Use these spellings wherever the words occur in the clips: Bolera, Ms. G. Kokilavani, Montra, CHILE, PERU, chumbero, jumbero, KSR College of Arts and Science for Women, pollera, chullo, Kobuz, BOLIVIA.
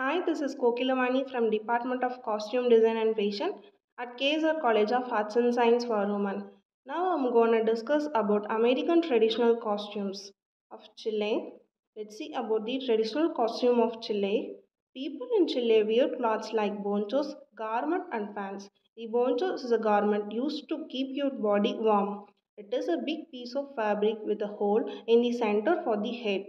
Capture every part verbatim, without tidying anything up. Hi, this is Kokilavani from Department of Costume Design and Fashion at K S R College of Arts and Science for Women. Now I'm going to discuss about American traditional costumes of Chile. Let's see about the traditional costume of Chile. People in Chile wear clothes like bonchos, garment and pants. The bonchos is a garment used to keep your body warm. It is a big piece of fabric with a hole in the center for the head.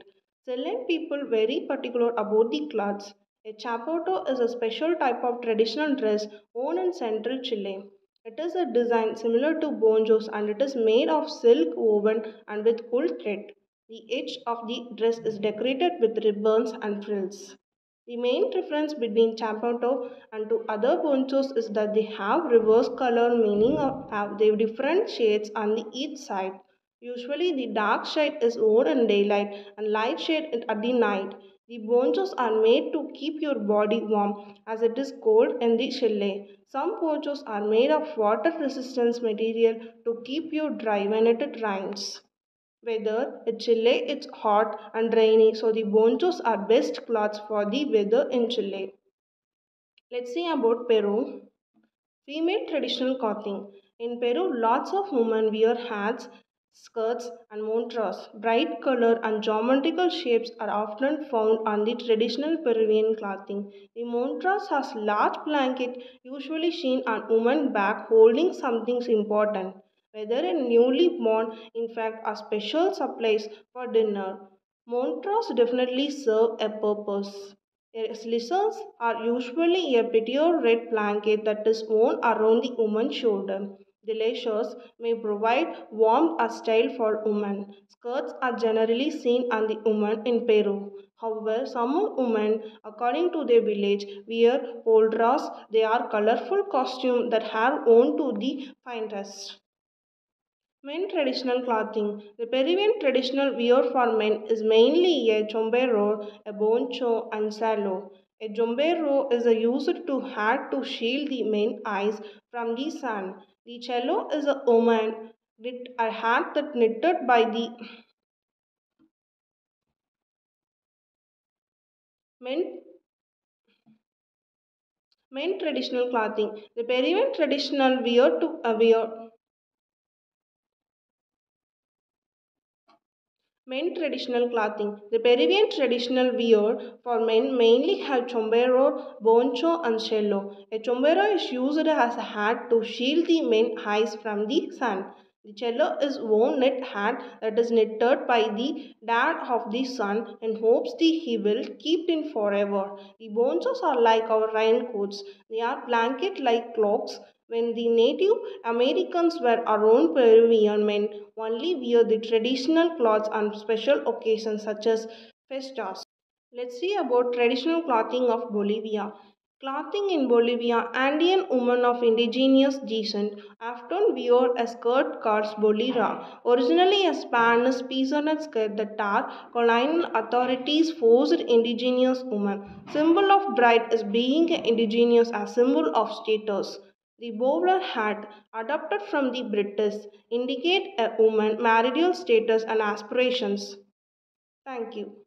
Chilean people very particular about the clothes. A chapato is a special type of traditional dress worn in central Chile. It is a design similar to bonchos and it is made of silk woven and with wool thread. The edge of the dress is decorated with ribbons and frills. The main difference between chapato and to other bonchos is that they have reverse color, meaning have they different shades on the each side. Usually the dark shade is worn in daylight and light shade at the night. The bonchos are made to keep your body warm as it is cold in the Chile. Some ponchos are made of water resistance material to keep you dry when it rains. Weather in Chile it's hot and rainy, so the bonchos are best clothes for the weather in Chile. Let's see about Peru. Female traditional clothing. In Peru, lots of women wear hats, skirts and montras. Bright color and geometrical shapes are often found on the traditional Peruvian clothing. The montras has large blanket usually seen on woman's back holding something important, whether in newly born, in fact, are special supplies for dinner. Montras definitely serve a purpose. Their slissers are usually a pettier red blanket that is worn around the woman's shoulder. The lashes may provide warmth or style for women. Skirts are generally seen on the women in Peru. However, some women, according to their village, wear polleras. They are colorful costumes that have worn to the finest. Men traditional clothing. The Peruvian traditional wear for men is mainly a jumbero, a boncho, and chullo. A jumbero is used to hat to shield the men's eyes from the sun. The chullo is a woman knit a hat that knitted by the men. Men traditional clothing. The Peruvian traditional wear to uh, wear. Men traditional clothing. The Peruvian traditional wear for men mainly have chumbero, boncho and chullo. A chumbero is used as a hat to shield the men's eyes from the sun. The chullo is worn knit hat that is knitted by the dad of the sun and hopes that he will keep it forever. The bonchos are like our raincoats. They are blanket-like cloaks. When the Native Americans were around, Peruvian men only wear the traditional clothes on special occasions such as festas. Let's see about traditional clothing of Bolivia. Clothing in Bolivia, Andean women of indigenous descent often wear a skirt called bolera, originally a Spanish peasant skirt that are colonial authorities forced indigenous women. Symbol of bride is being indigenous as symbol of status. The bowler hat, adopted from the British, indicate a woman's marital status and aspirations. Thank you.